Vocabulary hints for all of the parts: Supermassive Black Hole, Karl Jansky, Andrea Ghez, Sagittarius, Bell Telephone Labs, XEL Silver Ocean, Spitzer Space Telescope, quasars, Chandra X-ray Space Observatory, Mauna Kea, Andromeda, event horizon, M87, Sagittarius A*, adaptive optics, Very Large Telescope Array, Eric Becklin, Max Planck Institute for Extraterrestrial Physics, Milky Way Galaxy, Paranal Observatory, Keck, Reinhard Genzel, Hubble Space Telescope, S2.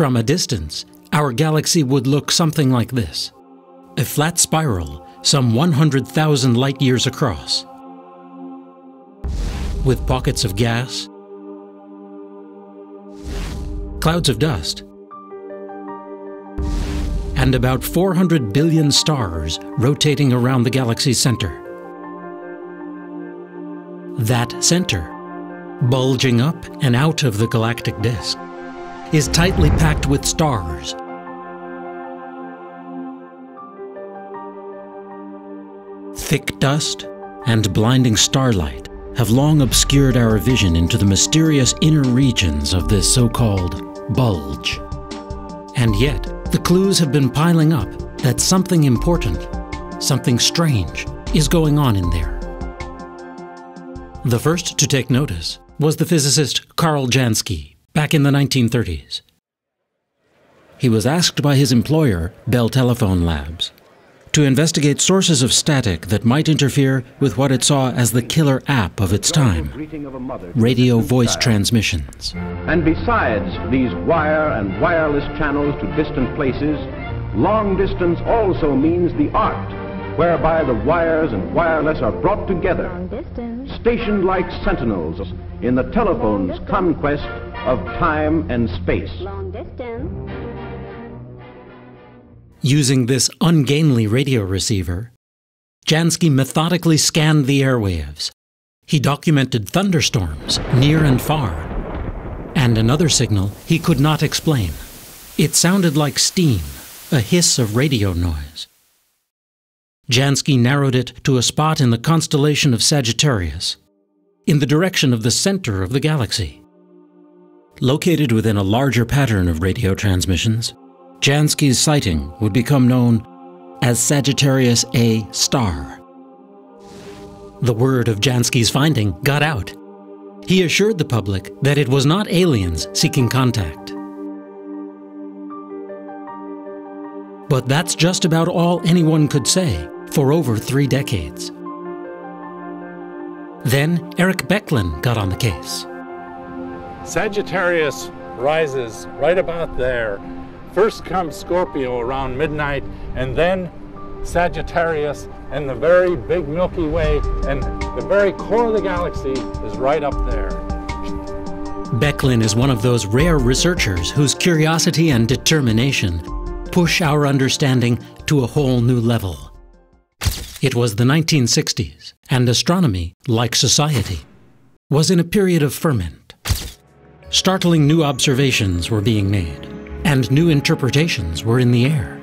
From a distance, our galaxy would look something like this. A flat spiral, some 100,000 light-years across, with pockets of gas, clouds of dust, and about 400 billion stars rotating around the galaxy's center. That center, bulging up and out of the galactic disk, is tightly packed with stars. Thick dust and blinding starlight have long obscured our vision into the mysterious inner regions of this so-called bulge. And yet, the clues have been piling up that something important, something strange, is going on in there. The first to take notice was the physicist Karl Jansky, back in the 1930s. He was asked by his employer, Bell Telephone Labs, to investigate sources of static that might interfere with what it saw as the killer app of its time, radio voice transmissions. And besides these wire and wireless channels to distant places, long distance also means the art, whereby the wires and wireless are brought together, stationed like sentinels in the telephone's conquest of time and space. Long distance. Using this ungainly radio receiver, Jansky methodically scanned the airwaves. He documented thunderstorms near and far, and another signal he could not explain. It sounded like steam, a hiss of radio noise. Jansky narrowed it to a spot in the constellation of Sagittarius, in the direction of the center of the galaxy. Located within a larger pattern of radio transmissions, Jansky's sighting would become known as Sagittarius A*. The word of Jansky's finding got out. He assured the public that it was not aliens seeking contact. But that's just about all anyone could say for over 3 decades. Then Eric Becklin got on the case. Sagittarius rises right about there. First comes Scorpio around midnight, and then Sagittarius, and the very big Milky Way, and the very core of the galaxy is right up there. Becklin is one of those rare researchers whose curiosity and determination push our understanding to a whole new level. It was the 1960s, and astronomy, like society, was in a period of ferment. Startling new observations were being made, and new interpretations were in the air.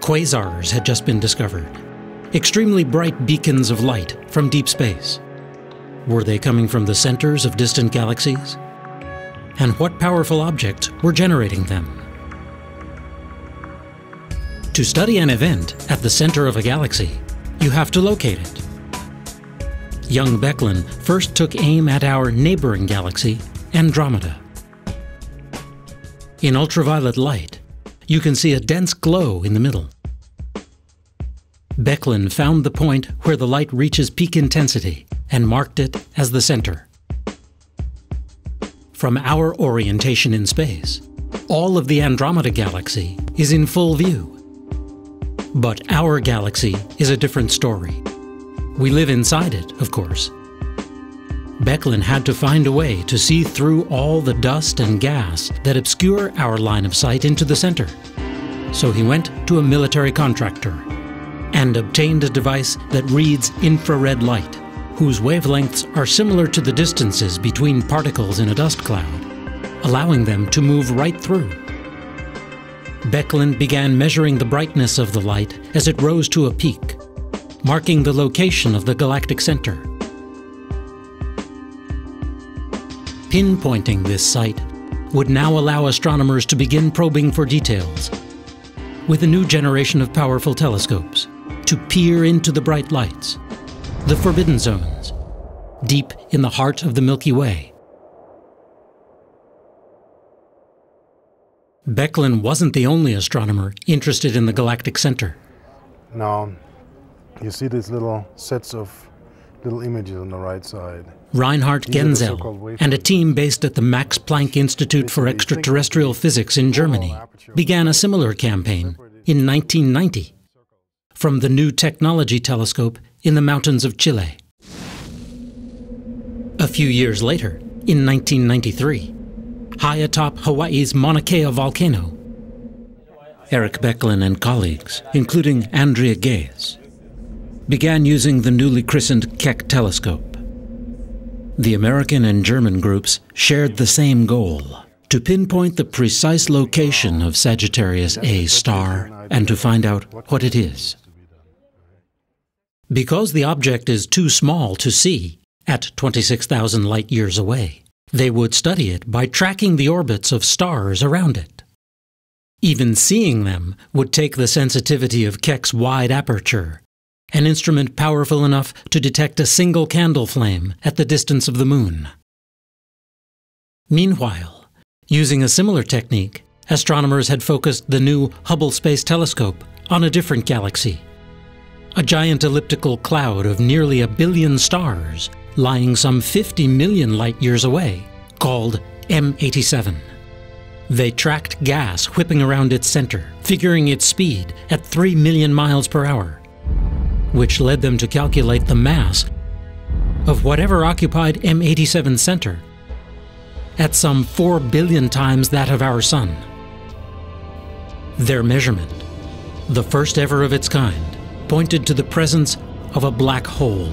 Quasars had just been discovered, extremely bright beacons of light from deep space. Were they coming from the centers of distant galaxies? And what powerful objects were generating them? To study an event at the center of a galaxy, you have to locate it. Young Becklin first took aim at our neighboring galaxy, Andromeda. In ultraviolet light, you can see a dense glow in the middle. Becklin found the point where the light reaches peak intensity and marked it as the center. From our orientation in space, all of the Andromeda Galaxy is in full view. But our galaxy is a different story. We live inside it, of course. Becklin had to find a way to see through all the dust and gas that obscure our line of sight into the center. So he went to a military contractor and obtained a device that reads infrared light, whose wavelengths are similar to the distances between particles in a dust cloud, allowing them to move right through. Becklin began measuring the brightness of the light as it rose to a peak, marking the location of the galactic center. Pinpointing this site would now allow astronomers to begin probing for details with a new generation of powerful telescopes to peer into the bright lights, the forbidden zones, deep in the heart of the Milky Way. Becklin wasn't the only astronomer interested in the galactic center. Now, you see these little sets of little images on the right side. Reinhard Genzel and a team based at the Max Planck Institute for Extraterrestrial Physics in Germany began a similar campaign in 1990 from the New Technology Telescope in the mountains of Chile. A few years later, in 1993, high atop Hawaii's Mauna Kea volcano, Eric Becklin and colleagues, including Andrea Ghez, began using the newly christened Keck telescope. The American and German groups shared the same goal: to pinpoint the precise location of Sagittarius A*, and to find out what it is. Because the object is too small to see at 26,000 light-years away, they would study it by tracking the orbits of stars around it. Even seeing them would take the sensitivity of Keck's wide aperture, an instrument powerful enough to detect a single candle flame at the distance of the moon. Meanwhile, using a similar technique, astronomers had focused the new Hubble Space Telescope on a different galaxy, a giant elliptical cloud of nearly 1 billion stars lying some 50 million light-years away, called M87. They tracked gas whipping around its center, figuring its speed at 3 million miles per hour, which led them to calculate the mass of whatever occupied M87's center at some 4 billion times that of our Sun. Their measurement, the first ever of its kind, pointed to the presence of a black hole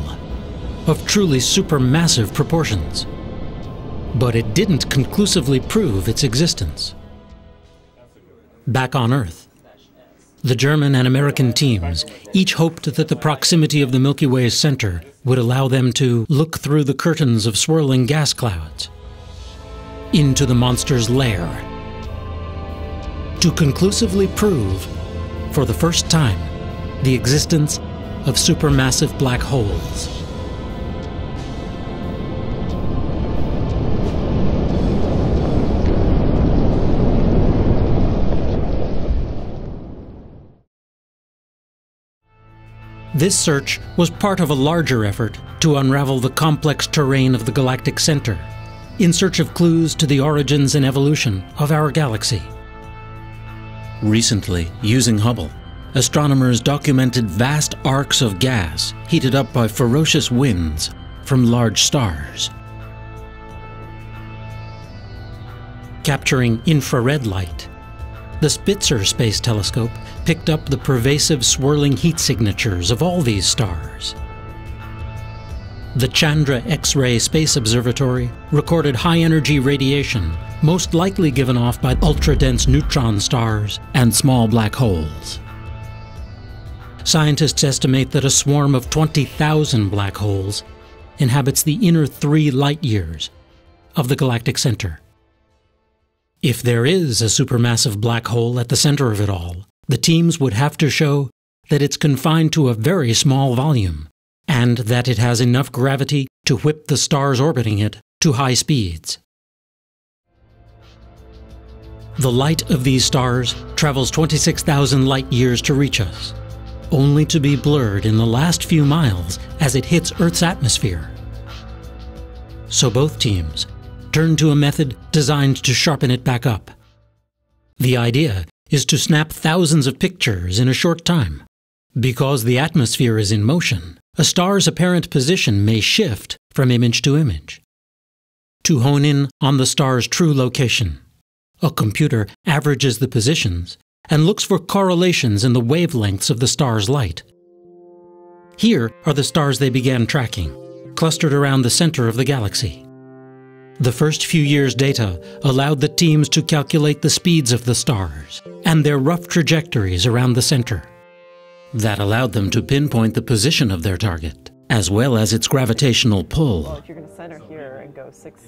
of truly supermassive proportions. But it didn't conclusively prove its existence. Back on Earth, the German and American teams each hoped that the proximity of the Milky Way's center would allow them to look through the curtains of swirling gas clouds into the monster's lair, to conclusively prove, for the first time, the existence of supermassive black holes. This search was part of a larger effort to unravel the complex terrain of the galactic center, in search of clues to the origins and evolution of our galaxy. Recently, using Hubble, astronomers documented vast arcs of gas heated up by ferocious winds from large stars. Capturing infrared light, the Spitzer Space Telescope picked up the pervasive swirling heat signatures of all these stars. The Chandra X-ray Space Observatory recorded high-energy radiation, most likely given off by ultra-dense neutron stars and small black holes. Scientists estimate that a swarm of 20,000 black holes inhabits the inner 3 light-years of the galactic center. If there is a supermassive black hole at the center of it all, the teams would have to show that it's confined to a very small volume, and that it has enough gravity to whip the stars orbiting it to high speeds. The light of these stars travels 26,000 light-years to reach us, only to be blurred in the last few miles as it hits Earth's atmosphere. So both teams turned to a method designed to sharpen it back up. The idea is to snap thousands of pictures in a short time. Because the atmosphere is in motion, a star's apparent position may shift from image to image. To hone in on the star's true location, a computer averages the positions and looks for correlations in the wavelengths of the star's light. Here are the stars they began tracking, clustered around the center of the galaxy. The first few years' data allowed the teams to calculate the speeds of the stars and their rough trajectories around the center. That allowed them to pinpoint the position of their target, as well as its gravitational pull. Well, if you're going to center here and go 6,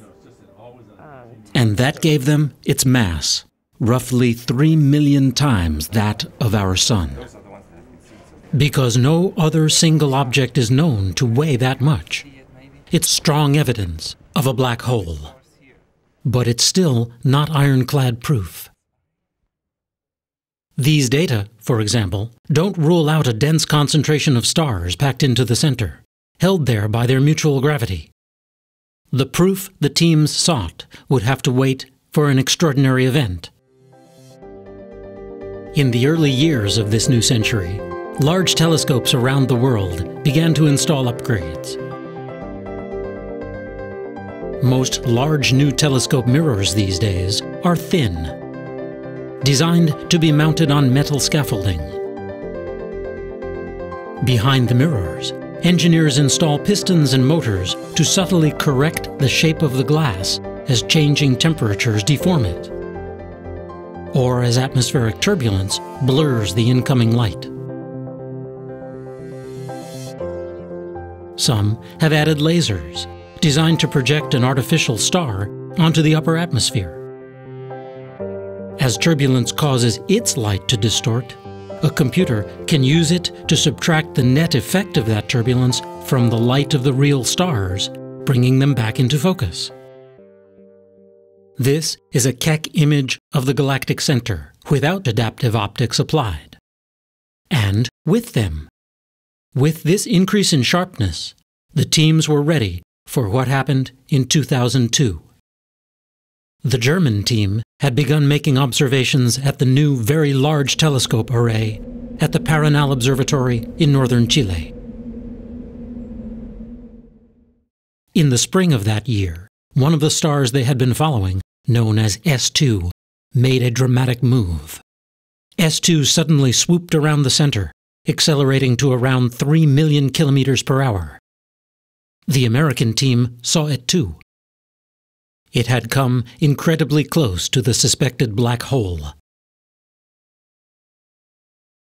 and that gave them its mass, roughly 3 million times that of our Sun. Because no other single object is known to weigh that much, it's strong evidence of a black hole. But it's still not ironclad proof. These data, for example, don't rule out a dense concentration of stars packed into the center, held there by their mutual gravity. The proof the teams sought would have to wait for an extraordinary event. In the early years of this new century, large telescopes around the world began to install upgrades. Most large new telescope mirrors these days are thin, designed to be mounted on metal scaffolding. Behind the mirrors, engineers install pistons and motors to subtly correct the shape of the glass as changing temperatures deform it, or as atmospheric turbulence blurs the incoming light. Some have added lasers, designed to project an artificial star onto the upper atmosphere. As turbulence causes its light to distort, a computer can use it to subtract the net effect of that turbulence from the light of the real stars, bringing them back into focus. This is a Keck image of the galactic center, without adaptive optics applied. And with them, with this increase in sharpness, the teams were ready for what happened in 2002. The German team had begun making observations at the new Very Large Telescope Array at the Paranal Observatory in northern Chile. In the spring of that year, one of the stars they had been following, known as S2, made a dramatic move. S2 suddenly swooped around the center, accelerating to around 3 million kilometers per hour. The American team saw it too. It had come incredibly close to the suspected black hole.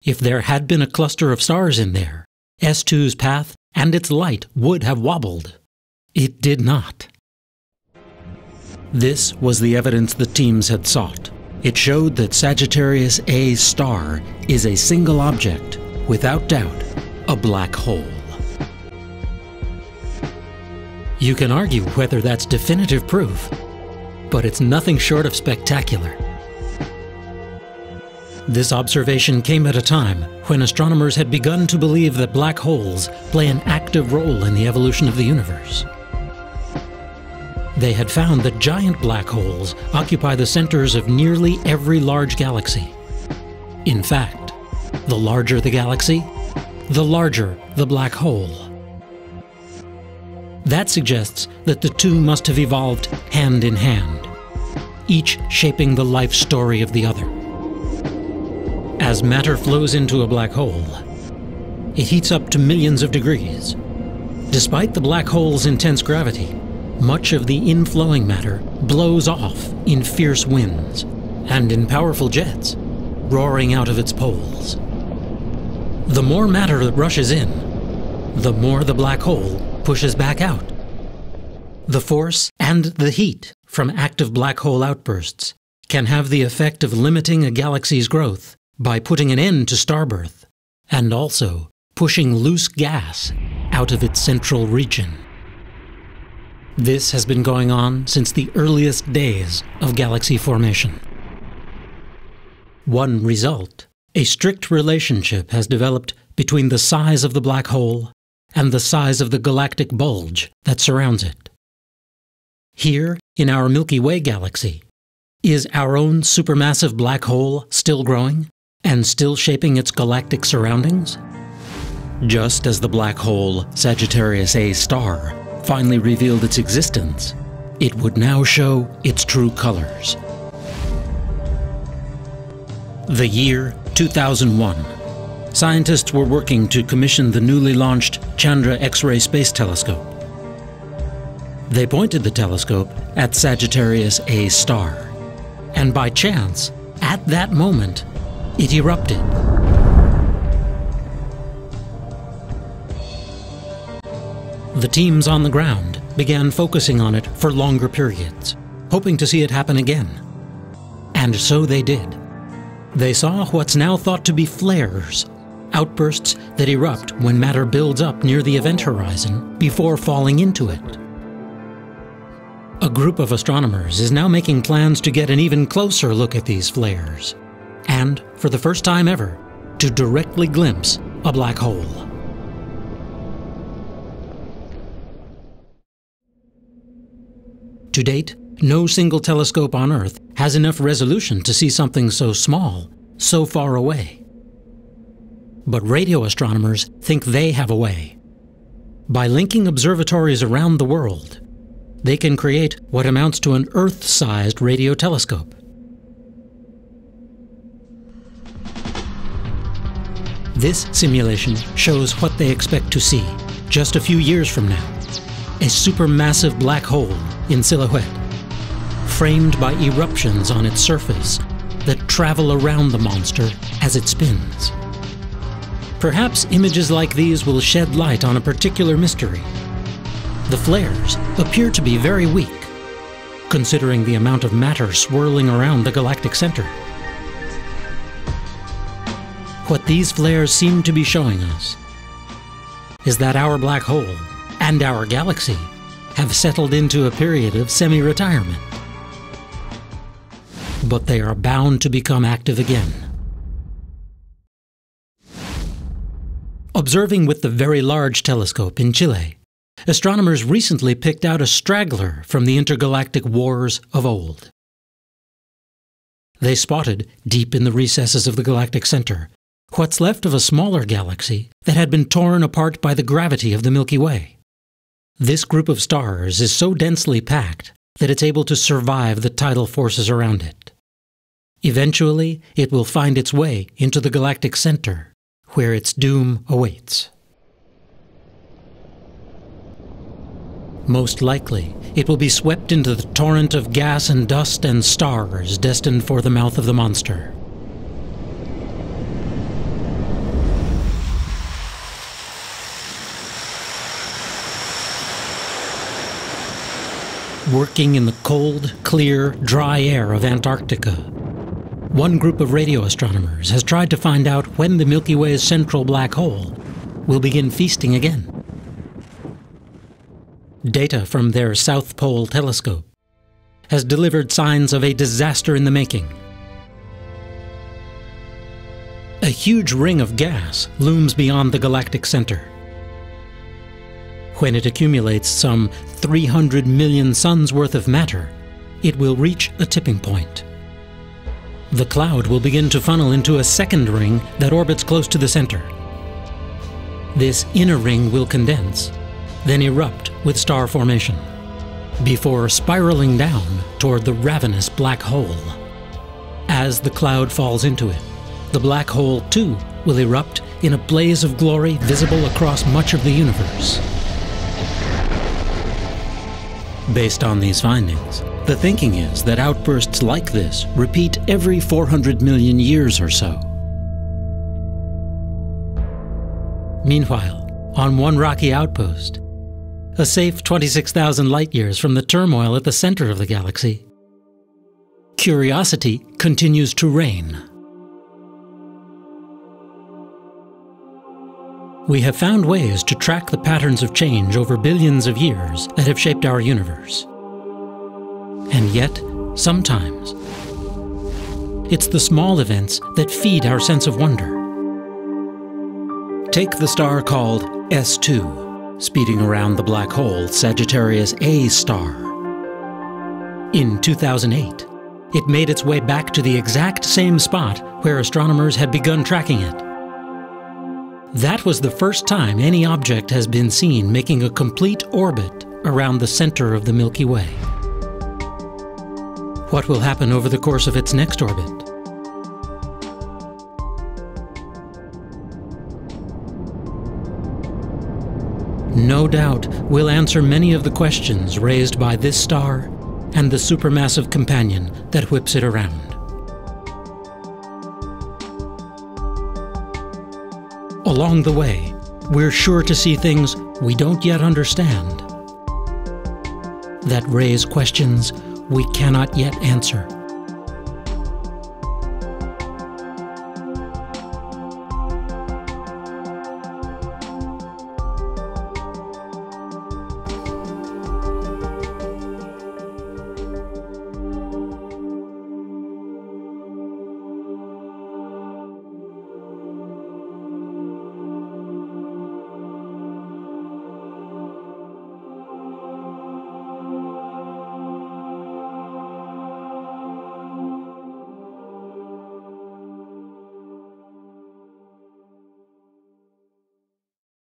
If there had been a cluster of stars in there, S2's path and its light would have wobbled. It did not. This was the evidence the teams had sought. It showed that Sagittarius A* is a single object, without doubt, a black hole. You can argue whether that's definitive proof, but it's nothing short of spectacular. This observation came at a time when astronomers had begun to believe that black holes play an active role in the evolution of the universe. They had found that giant black holes occupy the centers of nearly every large galaxy. In fact, the larger the galaxy, the larger the black hole. That suggests that the two must have evolved hand in hand, each shaping the life story of the other. As matter flows into a black hole, it heats up to millions of degrees. Despite the black hole's intense gravity, much of the inflowing matter blows off in fierce winds and in powerful jets, roaring out of its poles. The more matter that rushes in, the more the black hole pushes back out. The force and the heat from active black hole outbursts can have the effect of limiting a galaxy's growth by putting an end to starbirth, and also pushing loose gas out of its central region. This has been going on since the earliest days of galaxy formation. One result: a strict relationship has developed between the size of the black hole and the size of the galactic bulge that surrounds it. Here, in our Milky Way galaxy, is our own supermassive black hole still growing and still shaping its galactic surroundings? Just as the black hole Sagittarius A* finally revealed its existence, it would now show its true colors. The year 2001. Scientists were working to commission the newly launched Chandra X-ray Space Telescope. They pointed the telescope at Sagittarius A*, and by chance, at that moment, it erupted. The teams on the ground began focusing on it for longer periods, hoping to see it happen again. And so they did. They saw what's now thought to be flares, outbursts that erupt when matter builds up near the event horizon before falling into it. A group of astronomers is now making plans to get an even closer look at these flares, and, for the first time ever, to directly glimpse a black hole. To date, no single telescope on Earth has enough resolution to see something so small, so far away. But radio astronomers think they have a way. By linking observatories around the world, they can create what amounts to an Earth-sized radio telescope. This simulation shows what they expect to see just a few years from now. A supermassive black hole in silhouette, framed by eruptions on its surface that travel around the monster as it spins. Perhaps images like these will shed light on a particular mystery. The flares appear to be very weak, considering the amount of matter swirling around the galactic center. What these flares seem to be showing us is that our black hole and our galaxy have settled into a period of semi-retirement. But they are bound to become active again. Observing with the Very Large Telescope in Chile, astronomers recently picked out a straggler from the intergalactic wars of old. They spotted, deep in the recesses of the galactic center, what's left of a smaller galaxy that had been torn apart by the gravity of the Milky Way. This group of stars is so densely packed that it's able to survive the tidal forces around it. Eventually, it will find its way into the galactic center, where its doom awaits. Most likely, it will be swept into the torrent of gas and dust and stars destined for the mouth of the monster. Working in the cold, clear, dry air of Antarctica, one group of radio astronomers has tried to find out when the Milky Way's central black hole will begin feasting again. Data from their South Pole telescope has delivered signs of a disaster in the making. A huge ring of gas looms beyond the galactic center. When it accumulates some 300 million suns worth of matter, it will reach a tipping point. The cloud will begin to funnel into a second ring that orbits close to the center. This inner ring will condense, then erupt with star formation, before spiraling down toward the ravenous black hole. As the cloud falls into it, the black hole too will erupt in a blaze of glory visible across much of the universe. Based on these findings, the thinking is that outbursts like this repeat every 400 million years or so. Meanwhile, on one rocky outpost, a safe 26,000 light-years from the turmoil at the center of the galaxy, curiosity continues to reign. We have found ways to track the patterns of change over billions of years that have shaped our universe. And yet, sometimes, it's the small events that feed our sense of wonder. Take the star called S2, speeding around the black hole Sagittarius A*. In 2008, it made its way back to the exact same spot where astronomers had begun tracking it. That was the first time any object has been seen making a complete orbit around the center of the Milky Way. What will happen over the course of its next orbit? No doubt we'll answer many of the questions raised by this star and the supermassive companion that whips it around. Along the way, we're sure to see things we don't yet understand, that raise questions we cannot yet answer.